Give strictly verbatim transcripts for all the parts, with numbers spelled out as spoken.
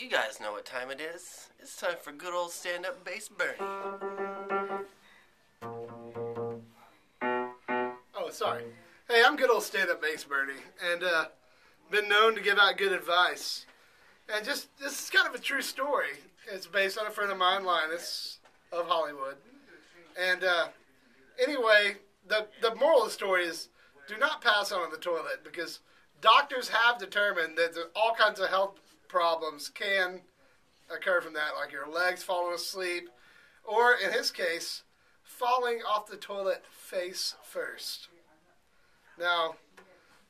You guys know what time it is. It's time for good old stand-up bass Burney. Oh, sorry. Hey, I'm good old stand-up bass Burney, and uh, been known to give out good advice. And just, this is kind of a true story. It's based on a friend of mine, Linus of Hollywood. And uh, anyway, the, the moral of the story is do not pass on in the toilet, because doctors have determined that all kinds of health problems can occur from that, like your legs falling asleep, or in his case, falling off the toilet face first. Now,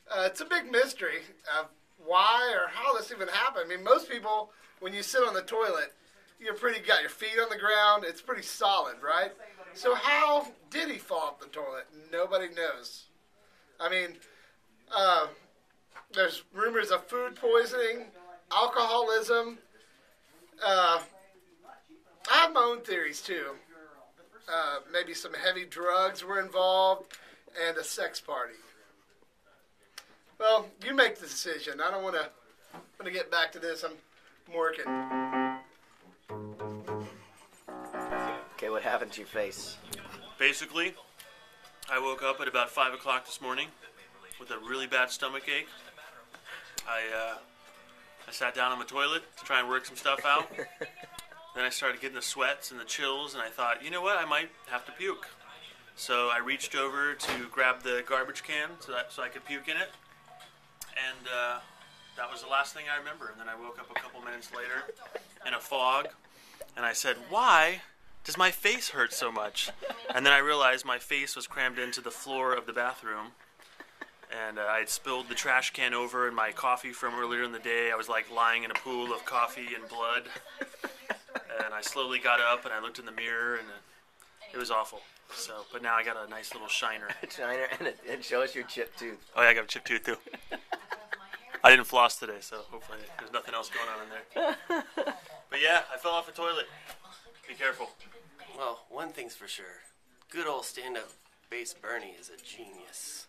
uh, it's a big mystery of why or how this even happened. I mean, most people, when you sit on the toilet, you're pretty got your feet on the ground. It's pretty solid, right? So how did he fall off the toilet? Nobody knows. I mean, uh, there's rumors of food poisoning, alcoholism. Uh, I have my own theories too. Uh, maybe some heavy drugs were involved and a sex party. Well, you make the decision. I don't want to. I'm gonna get back to this. I'm, I'm working. Okay, what happened to your face? Basically, I woke up at about five o'clock this morning with a really bad stomach ache. I. Uh, I sat down on the toilet to try and work some stuff out. Then I started getting the sweats and the chills, and I thought, you know what, I might have to puke. So I reached over to grab the garbage can so that so I could puke in it, and uh, that was the last thing I remember. And then I woke up a couple minutes later in a fog, and I said, why does my face hurt so much? And then I realized my face was crammed into the floor of the bathroom. And uh, I had spilled the trash can over and my coffee from earlier in the day. I was like lying in a pool of coffee and blood. And I slowly got up and I looked in the mirror, and it, it was awful. So, but now I got a nice little shiner. Shiner, and it, it shows your chipped tooth. Oh yeah, I got a chipped tooth too. I didn't floss today, so hopefully there's nothing else going on in there. But yeah, I fell off a toilet. Be careful. Well, one thing's for sure. Good old stand-up bass Burney is a genius.